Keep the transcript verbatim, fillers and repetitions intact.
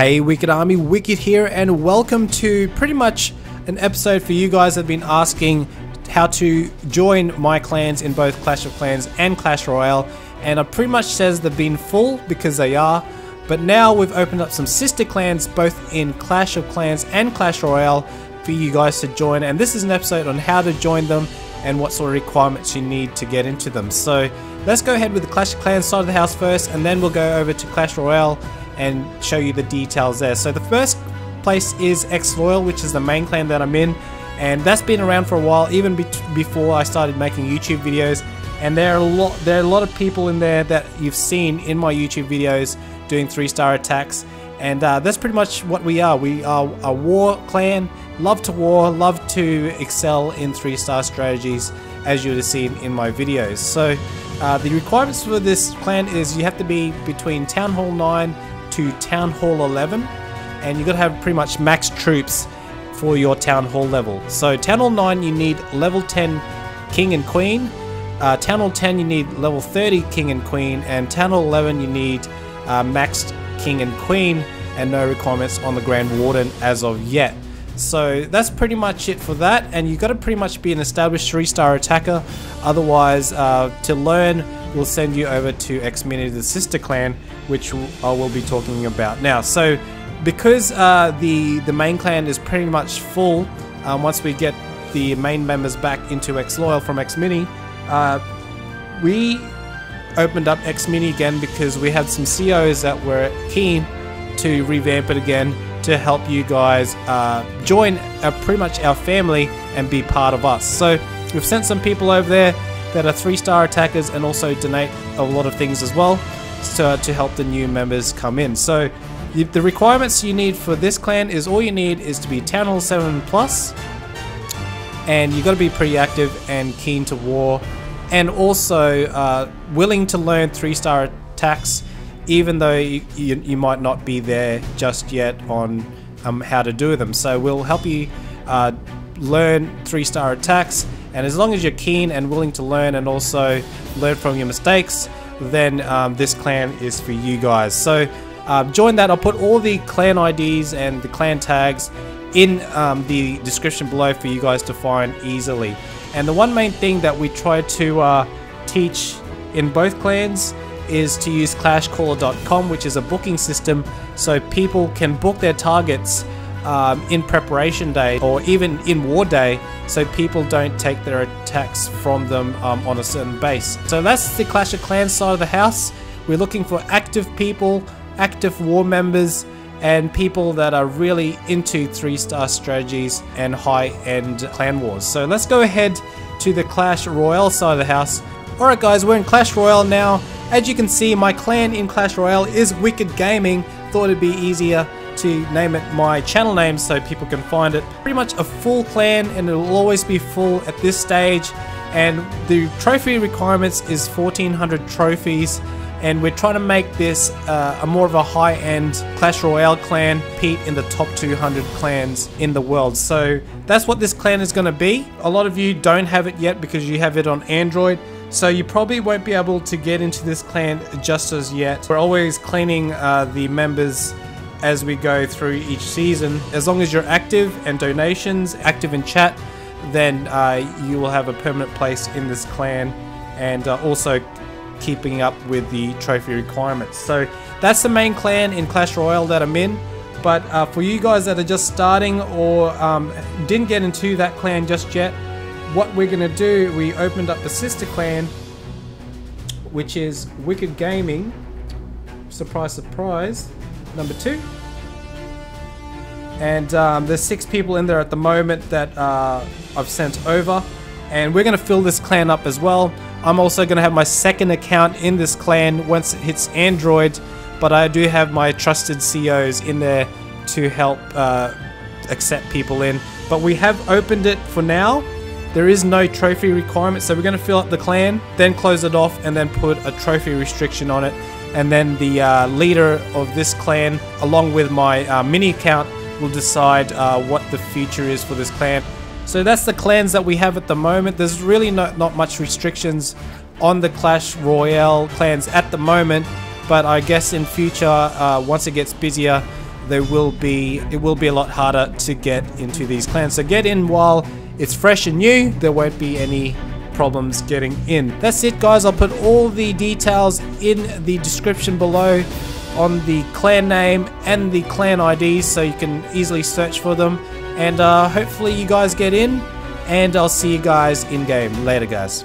Hey Wicked Army, Wicked here, and welcome to pretty much an episode for you guys that have been asking how to join my clans in both Clash of Clans and Clash Royale, and I pretty much says they've been full because they are, but now we've opened up some sister clans both in Clash of Clans and Clash Royale for you guys to join, and this is an episode on how to join them and what sort of requirements you need to get into them. So let's go ahead with the Clash of Clans side of the house first, and then we'll go over to Clash Royale and show you the details there. So the first place is X-Loyal, which is the main clan that I'm in, and that's been around for a while, even be before I started making YouTube videos. And there are a lot, there are a lot of people in there that you've seen in my YouTube videos doing three-star attacks, and uh, that's pretty much what we are. We are a war clan, love to war, love to excel in three-star strategies, as you would have seen in my videos. So uh, the requirements for this clan is you have to be between Town Hall nine to Town Hall eleven, and you've got to have pretty much max troops for your Town Hall level. So Town Hall nine you need level ten King and Queen, uh, Town Hall ten you need level thirty King and Queen, and Town Hall eleven you need uh, maxed King and Queen, and no requirements on the Grand Warden as of yet. So that's pretty much it for that, and you've got to pretty much be an established three-star attacker, otherwise uh, to learn we'll send you over to X-Mini, the sister clan, which I will be talking about now. So because uh, the, the main clan is pretty much full, um, once we get the main members back into X-Loyal from X-Mini, uh, we opened up X-Mini again because we had some C Os that were keen to revamp it again to help you guys uh, join our, pretty much our family and be part of us. So we've sent some people over there that are three-star attackers and also donate a lot of things as well to, to help the new members come in. So you, the requirements you need for this clan is all you need is to be Town Hall seven plus, and you've got to be pretty active and keen to war, and also uh, willing to learn three-star attacks even though you, you, you might not be there just yet on um, how to do them. So we'll help you uh, learn three-star attacks, and as long as you're keen and willing to learn and also learn from your mistakes, then um, this clan is for you guys. So uh, join that. I'll put all the clan I Ds and the clan tags in um, the description below for you guys to find easily. And the one main thing that we try to uh, teach in both clans is to use Clashcaller dot com, which is a booking system, so people can book their targets Um, in preparation day or even in war day, so people don't take their attacks from them um, on a certain base. So that's the Clash of Clans side of the house. We're looking for active people, active war members, and people that are really into three-star strategies and high-end clan wars. So let's go ahead to the Clash Royale side of the house. Alright guys, we're in Clash Royale now. As you can see, my clan in Clash Royale is Wicked Gaming. Thought it'd be easier to name it my channel name so people can find it. Pretty much a full clan, and it'll always be full at this stage, and the trophy requirements is fourteen hundred trophies, and we're trying to make this uh, a more of a high-end Clash Royale clan, compete in the top two hundred clans in the world. So that's what this clan is going to be. A lot of you don't have it yet because you have it on Android, so you probably won't be able to get into this clan just as yet. We're always cleaning uh, the members as we go through each season. As long as you're active and donations, active in chat, then uh, you will have a permanent place in this clan, and uh, also keeping up with the trophy requirements. So that's the main clan in Clash Royale that I'm in, but uh, for you guys that are just starting or um, didn't get into that clan just yet, what we're gonna do, we opened up the sister clan, which is Wicked Gaming, surprise surprise, number two, and um, there's six people in there at the moment that uh, I've sent over, and we're gonna fill this clan up as well. I'm also gonna have my second account in this clan once it hits Android, but I do have my trusted C Os in there to help uh, accept people in, but we have opened it for now. There is no trophy requirement, so we're gonna fill up the clan, then close it off, and then put a trophy restriction on it. And then the uh, leader of this clan, along with my uh, mini account, will decide uh, what the future is for this clan. So that's the clans that we have at the moment. There's really not, not much restrictions on the Clash Royale clans at the moment, but I guess in future, uh, once it gets busier, there will be it will be a lot harder to get into these clans. So get in while it's fresh and new. There won't be any problems getting in. That's it, guys. I'll put all the details in the description below on the clan name and the clan I Ds, so you can easily search for them. And uh, hopefully you guys get in, and I'll see you guys in game. Later, guys.